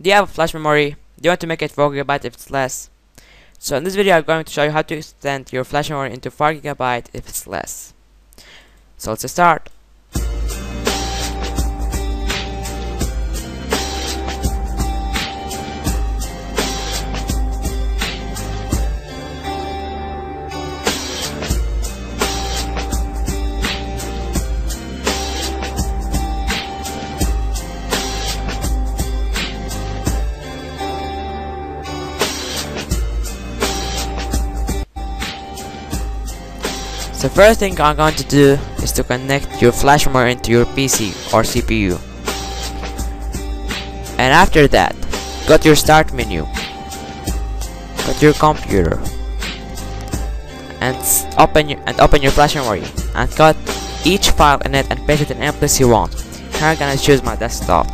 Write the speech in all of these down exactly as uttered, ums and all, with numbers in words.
Do you have a flash memory? Do you want to make it four gigabytes if it's less? So in this video I'm going to show you how to extend your flash memory into four gigabytes if it's less. So let's start. The first thing I'm going to do is to connect your flash memory into your P C or C P U. And after that, go to your start menu, go to your computer, and open your, and open your flash memory, and cut each file in it and paste it in any place you want. Here I'm gonna choose my desktop.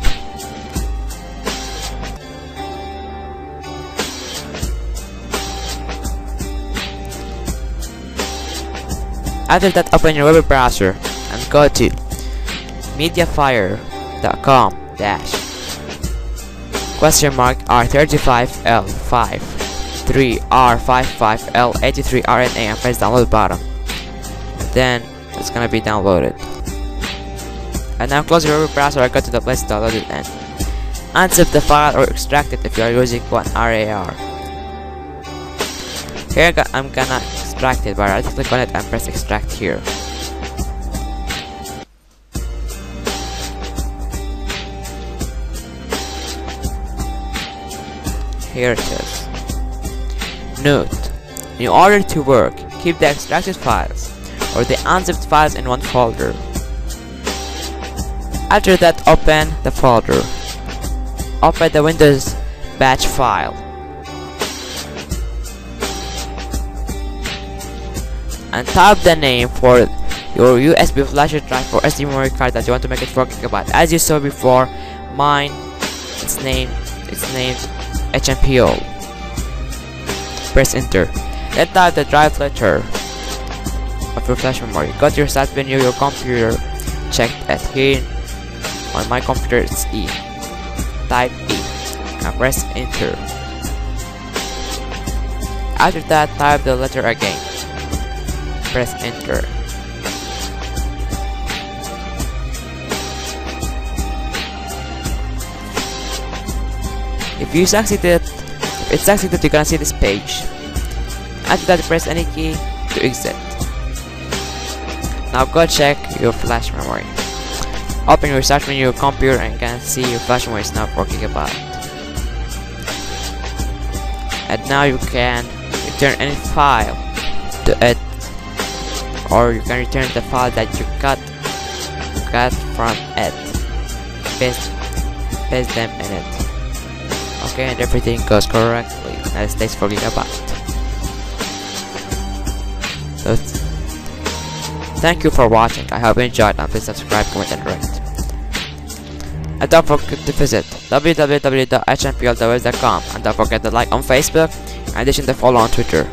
After that, open your web browser and go to mediafire dot com dash question mark R thirty-five L five three R fifty-five L eighty-three R N A and press download button. And then it's gonna be downloaded. And now close your web browser and go to the place to download it and unzip the file or extract it if you are using one R A R. Here I'm gonna extract it by right click on it and press extract here. Here it is. Note: in order to work, keep the extracted files or the unzipped files in one folder. After that, open the folder. Open the Windows batch file. And type the name for your U S B flash drive or S D memory card that you want to make it four gigabytes. As you saw before, mine it's named it's named H M P O. Press enter. Then type the drive letter of your flash memory. Go to your start menu, your computer, check that here. On my computer it's E. Type E and press enter. After that, type the letter again. Press enter. If you succeeded, if it succeeded, you're gonna see this page. After that, press any key to exit. Now go check your flash memory. Open your start menu, your computer, and you can see your flash memory is now four gigabytes. And now you can return any file to it, or you can return the file that you cut cut from it. Paste, paste them in it. Okay, and everything goes correctly. Now it stays four gigabytes. So thank you for watching. I hope you enjoyed, and please subscribe, comment, and rate. And don't forget to visit w w w dot h m p all the ways dot com, and don't forget to like on Facebook and addition to follow on Twitter.